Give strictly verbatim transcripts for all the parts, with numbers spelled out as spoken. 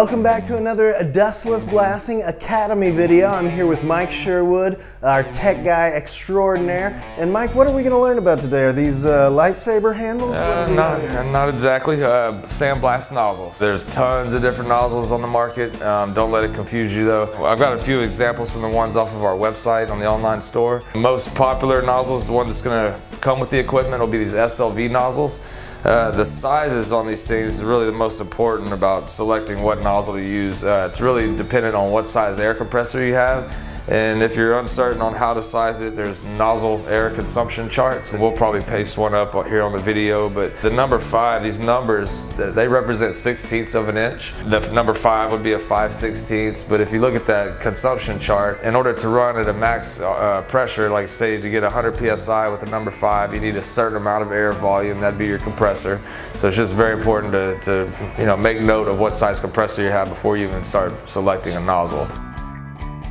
Welcome back to another Dustless Blasting Academy video. I'm here with Mike Sherwood, our tech guy extraordinaire. And Mike, what are we going to learn about today? Are these uh, lightsaber handles? Uh, not, not exactly. Uh, sandblast nozzles. There's tons of different nozzles on the market. Um, don't let it confuse you though. I've got a few examples from the ones off of our website on the online store. The most popular nozzles, the one that's going to come with the equipment, will be these S L V nozzles. Uh, the sizes on these things is really the most important about selecting what nozzle to use. Uh, it's really dependent on what size air compressor you have, and if you're uncertain on how to size it, there's nozzle air consumption charts, and we'll probably paste one up here on the video. But the number five, these numbers, they represent sixteenths of an inch. The number five would be a five sixteenths, but if you look at that consumption chart, in order to run at a max uh, pressure, like say to get one hundred P S I with the number five, you need a certain amount of air volume. That'd be your compressor. So it's just very important to, to you know, make note of what size compressor you have before you even start selecting a nozzle.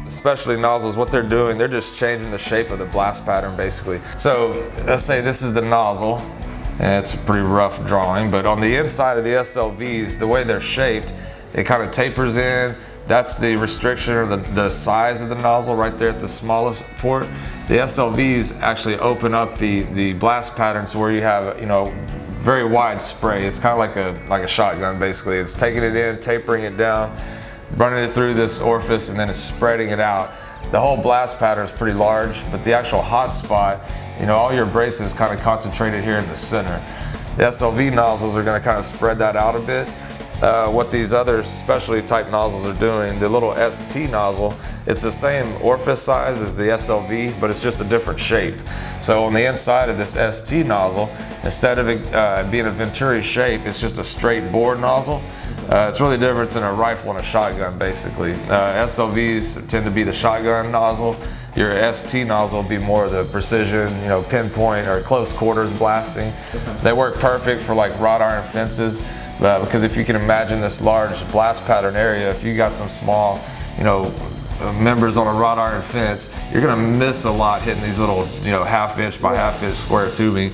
Especially nozzles, what they're doing, they're just changing the shape of the blast pattern basically. So let's say this is the nozzle, and it's a pretty rough drawing, but on the inside of the S L Vs, the way they're shaped, it kind of tapers in. That's the restriction or the, the size of the nozzle right there at the smallest port. The S L Vs actually open up the, the blast pattern to where you have, you know, very wide spray. It's kind of like a, like a shotgun basically. It's taking it in, tapering it down, running it through this orifice, and then it's spreading it out. The whole blast pattern is pretty large, but the actual hot spot, you know, all your abrasive is kind of concentrated here in the center. The S L V nozzles are going to kind of spread that out a bit. Uh, what these other specialty type nozzles are doing, the little S T nozzle, it's the same orifice size as the S L V, but it's just a different shape. So on the inside of this S T nozzle, instead of it uh, being a venturi shape, it's just a straight bored nozzle. Uh, it's really different than a rifle and a shotgun basically. Uh, S L Vs tend to be the shotgun nozzle. Your S T nozzle will be more of the precision, you know, pinpoint or close quarters blasting. They work perfect for like wrought iron fences uh, because if you can imagine this large blast pattern area, if you got some small, you know, members on a wrought iron fence, you're gonna miss a lot hitting these little, you know, half inch by half inch square tubing.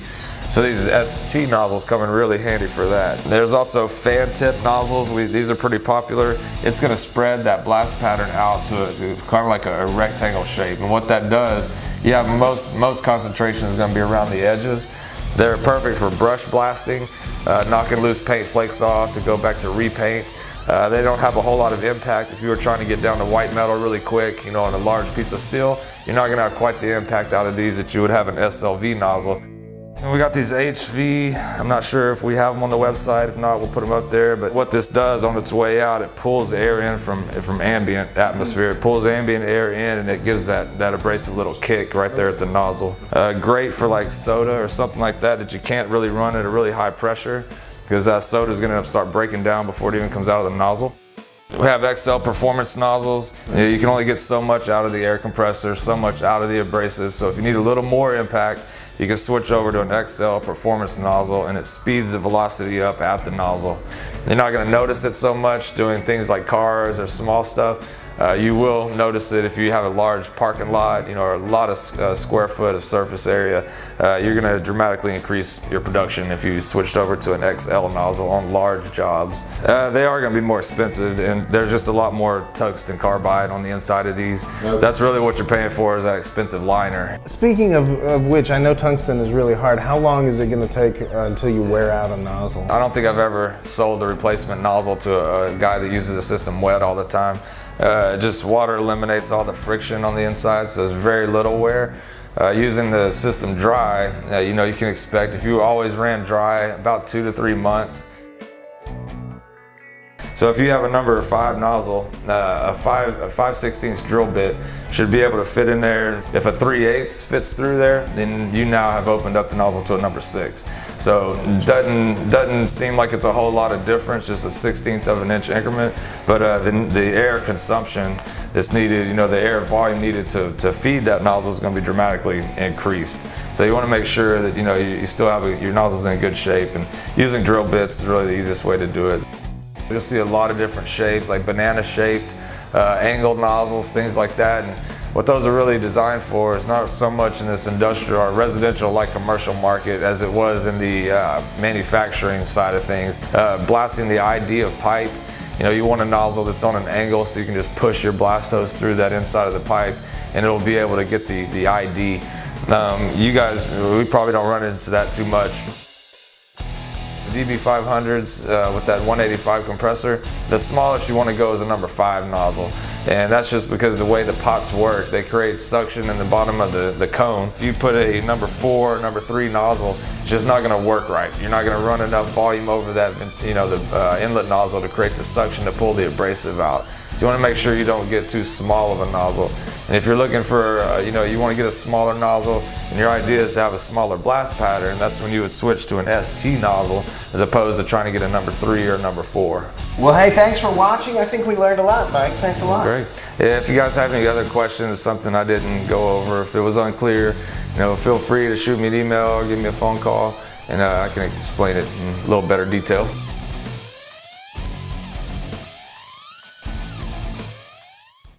So these S T nozzles come in really handy for that. There's also fan tip nozzles. We, these are pretty popular. It's gonna spread that blast pattern out to, a, to kind of like a, a rectangle shape. And what that does, you have most, most concentration is gonna be around the edges. They're perfect for brush blasting, uh, knocking loose paint flakes off to go back to repaint. Uh, they don't have a whole lot of impact. If you were trying to get down to white metal really quick, you know, on a large piece of steel, you're not gonna have quite the impact out of these that you would have an S L V nozzle. And we got these H V, I'm not sure if we have them on the website. If not, we'll put them up there. But what this does on its way out, it pulls the air in from, from ambient atmosphere. It pulls ambient air in, and it gives that, that abrasive little kick right there at the nozzle. Uh, great for like soda or something like that that you can't really run at a really high pressure, because that soda is going to start breaking down before it even comes out of the nozzle. We have X L performance nozzles. You know, you can only get so much out of the air compressor, so much out of the abrasive. So if you need a little more impact, you can switch over to an X L performance nozzle, and it speeds the velocity up at the nozzle. You're not going to notice it so much doing things like cars or small stuff. Uh, you will notice it if you have a large parking lot, you know, or a lot of uh, square foot of surface area. Uh, you're going to dramatically increase your production if you switched over to an X L nozzle on large jobs. Uh, they are going to be more expensive, and there's just a lot more tungsten carbide on the inside of these. So that's really what you're paying for, is that expensive liner. Speaking of, of which, I know tungsten is really hard. How long is it going to take uh, until you wear out a nozzle? I don't think I've ever sold a replacement nozzle to a, a guy that uses the system wet all the time. Uh, just water eliminates all the friction on the inside, so there's very little wear. Uh, using the system dry, uh, you know, you can expect, if you always ran dry, about two to three months. So if you have a number five nozzle, uh, a five a five sixteenths drill bit should be able to fit in there. If a three eighths fits through there, then you now have opened up the nozzle to a number six. So doesn't doesn't seem like it's a whole lot of difference, just a sixteenth of an inch increment. But uh, the the air consumption that's needed, you know, the air volume needed to to feed that nozzle is going to be dramatically increased. So you want to make sure that you know you, you still have a, your nozzle's in good shape, and using drill bits is really the easiest way to do it. You'll see a lot of different shapes, like banana shaped, uh, angled nozzles, things like that. And what those are really designed for is not so much in this industrial or residential like commercial market as it was in the uh, manufacturing side of things. Uh, blasting the idea of pipe You know, you want a nozzle that's on an angle so you can just push your blast hose through that inside of the pipe and it'll be able to get the, the I D. Um, you guys, we probably don't run into that too much. The D B five hundreds uh, with that one eighty-five compressor, the smallest you want to go is a number five nozzle. And that's just because the way the pots work, they create suction in the bottom of the, the cone. If you put a number four, number three nozzle, it's just not gonna work right. You're not gonna run enough volume over that, you know, the uh, inlet nozzle to create the suction to pull the abrasive out. So you wanna make sure you don't get too small of a nozzle. And if you're looking for, uh, you know, you wanna get a smaller nozzle and your idea is to have a smaller blast pattern, that's when you would switch to an S T nozzle as opposed to trying to get a number three or number four. Well, hey, thanks for watching. I think we learned a lot, Mike. Thanks a lot. Great. If you guys have any other questions, something I didn't go over, if it was unclear, you know, feel free to shoot me an email or give me a phone call, and uh, I can explain it in a little better detail.